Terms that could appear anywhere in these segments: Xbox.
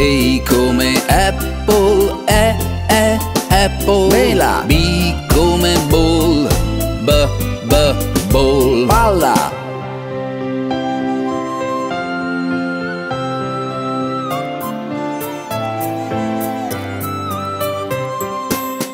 A come Apple, E, Apple. Mela. B come Ball, B, B, Ball. Palla.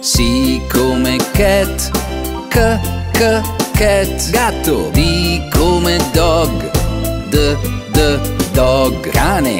C come Cat, C, C, Cat. Gatto. D come Dog, D, D, Dog. Cane.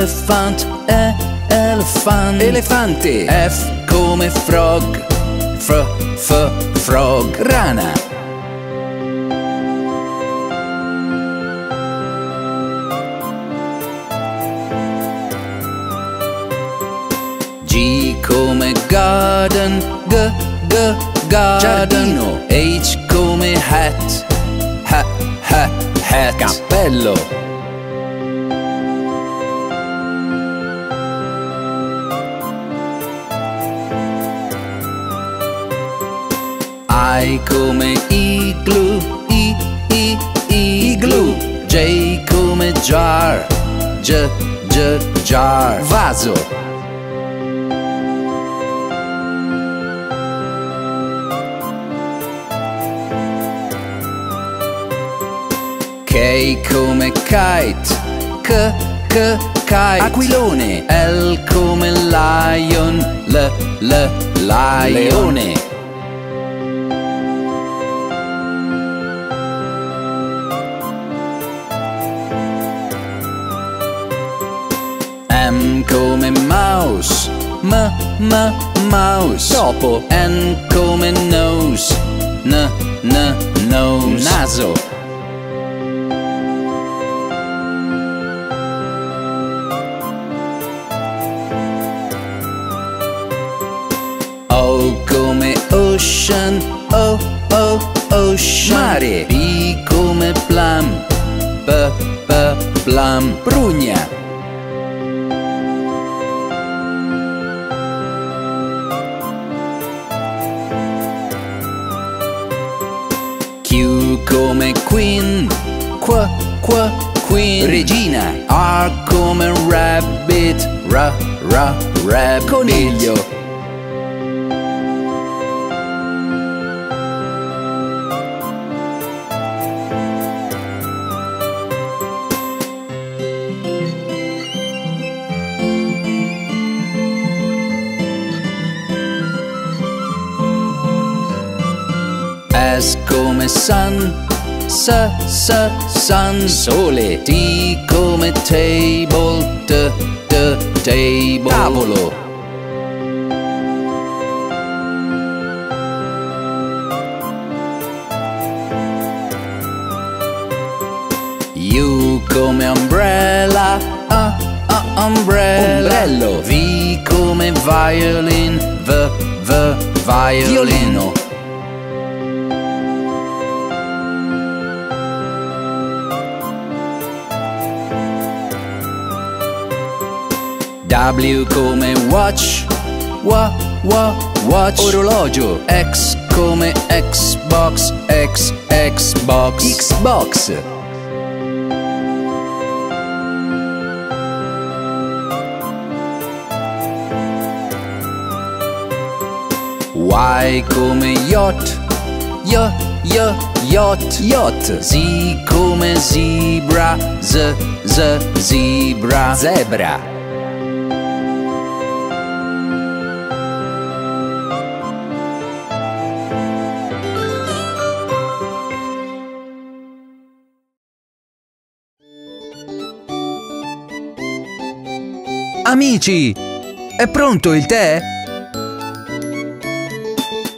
Elephant, E, Elephant. Elefante. F come Frog, F, F, Frog. Rana. G come Garden, G, G, Garden. Giardino. H come Hat, H, H, Hat. Cappello. I come Igloo, I, I, Igloo. J come Jar, J, J, Jar. Vaso. K come Kite, K, K, Kite. Aquilone. L come Lion, L, L, Leone. M come Mouse, M, M, Mouse. Topo. N come Nose, N, N, Nose. Naso. O come Ocean, O, O, Ocean. Mare. P come Plum, P, P, Plum. Prugna. Q come Queen, Qu, Qu, Queen. Regina. R come Rabbit, Ra, Ra, Rabbit. Coniglio. S come Sun, S, S, Sun. Sole. T come Table, T, T, Table. Tavolo. U come Umbrella, A, A, Umbrella. Ombrello. V come Violin, V, V, Violino. W come Watch, Wa, Wa, Watch. Orologio. X come Xbox, X, Xbox. Xbox. Y come Yacht, Y, Y, Yacht. Yacht. Z come Zebra, Z, Z, Zebra. Zebra. Amici, è pronto il tè?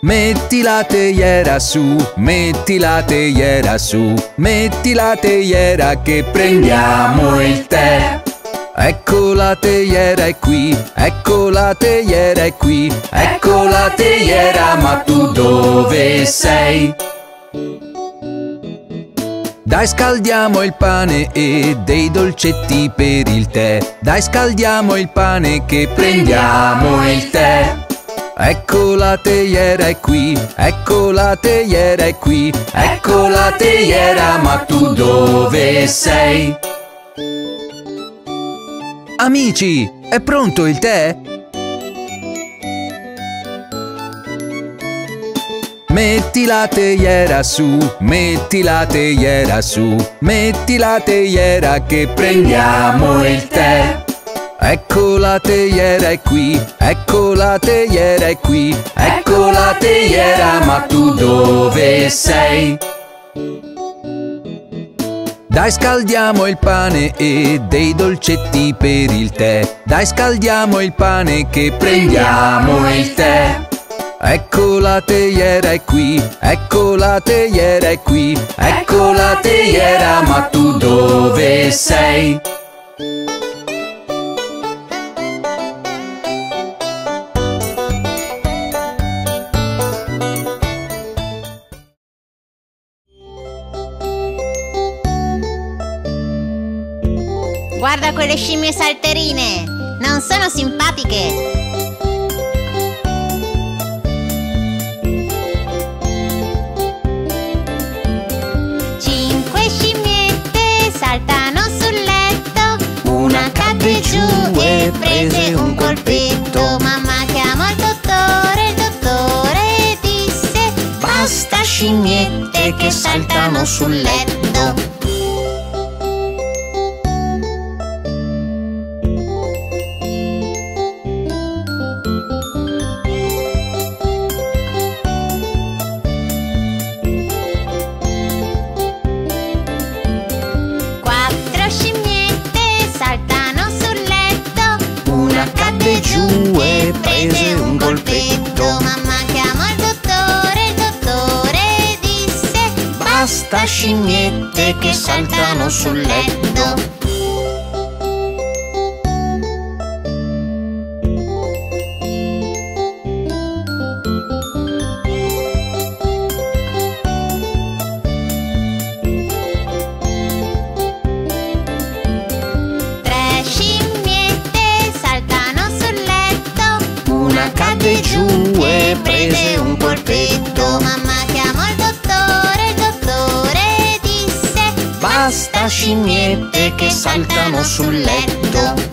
Metti la teiera su, metti la teiera su, metti la teiera che prendiamo il tè. Ecco la teiera è qui, ecco la teiera è qui, ecco la teiera, ma tu dove sei? Dai scaldiamo il pane e dei dolcetti per il tè. Dai scaldiamo il pane che prendiamo il tè. Ecco la teiera è qui, ecco la teiera è qui, ecco la teiera, ma tu dove sei? Amici, è pronto il tè? Metti la teiera su, metti la teiera su, metti la teiera che prendiamo il tè. Ecco la teiera è qui, ecco la teiera è qui, ecco la teiera, ma tu dove sei? Dai scaldiamo il pane e dei dolcetti per il tè, dai scaldiamo il pane che prendiamo il tè. Ecco la teiera è qui, ecco la teiera è qui, ecco la teiera, ma tu dove sei? Guarda quelle scimmie salterine! Non sono simpatiche! Cinque scimmiette saltano sul letto, una cadde giù e prese un colpetto. Mamma chiamò il dottore disse: basta scimmiette che saltano sul letto. Basta scimmiette che saltano sul letto. Tre scimmiette saltano sul letto, una cadde giù e prese un colpetto. Basta scimmiette che saltano sul letto.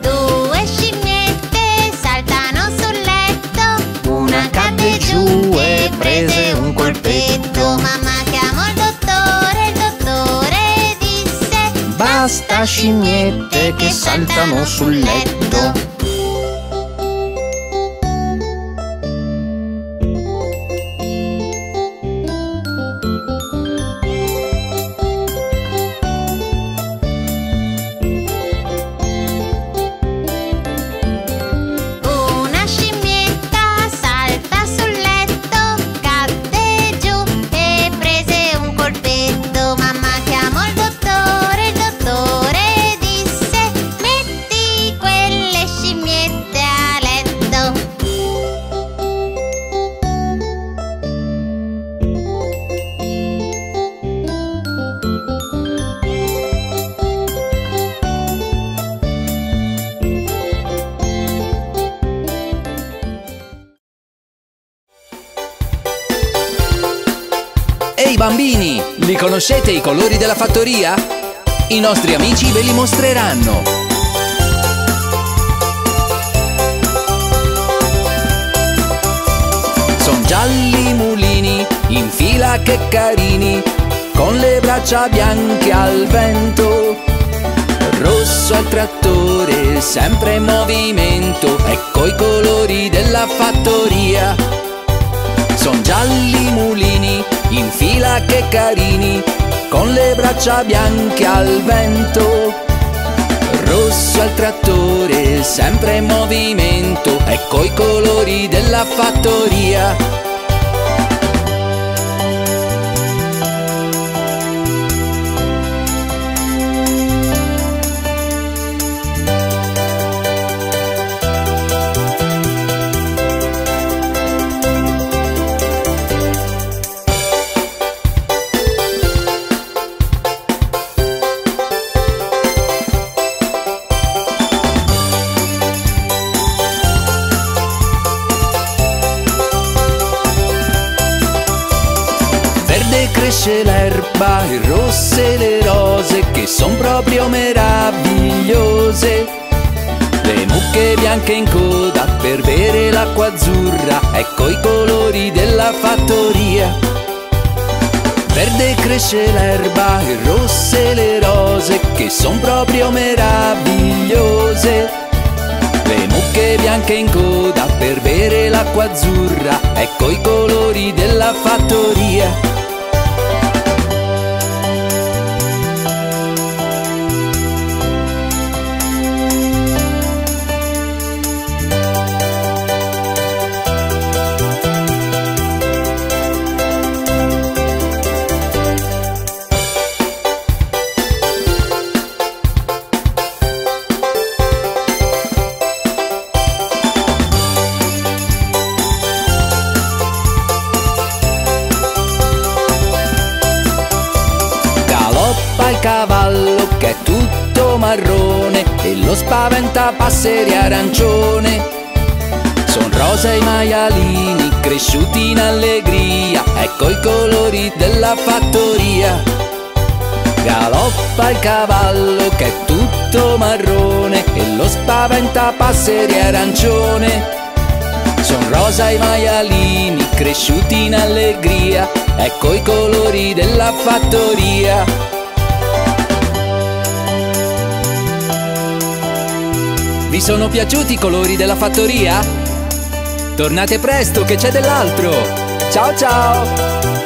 Due scimmiette saltano sul letto, una cadde giù e prese un colpetto. Basta scimmiette che saltano sul letto. Una scimmietta salta sul letto, cadde giù e prese un colpetto. Mamma chiamò il dottore. Bambini, li conoscete i colori della fattoria? I nostri amici ve li mostreranno. Son gialli i mulini, in fila che carini, con le braccia bianche al vento. Rosso è il trattore, sempre in movimento, ecco i colori della fattoria. Son gialli i mulini, in fila che carini, con le braccia bianche al vento. Rosso al trattore, sempre in movimento, ecco i colori della fattoria. cresce l'erba e rosse le rose che son proprio meravigliose. Le mucche bianche in coda per bere l'acqua azzurra, ecco i colori della fattoria. Verde cresce l'erba e rosse le rose che son proprio meravigliose. Le mucche bianche in coda per bere l'acqua azzurra, ecco i colori della fattoria. Cavallo che è tutto marrone e lo spaventapasseri arancione. Son rosa i maialini cresciuti in allegria, ecco i colori della fattoria. Galoppa il cavallo che è tutto marrone e lo spaventapasseri arancione. Son rosa i maialini cresciuti in allegria, ecco i colori della fattoria. Vi sono piaciuti i colori della fattoria? Tornate presto che c'è dell'altro! Ciao ciao!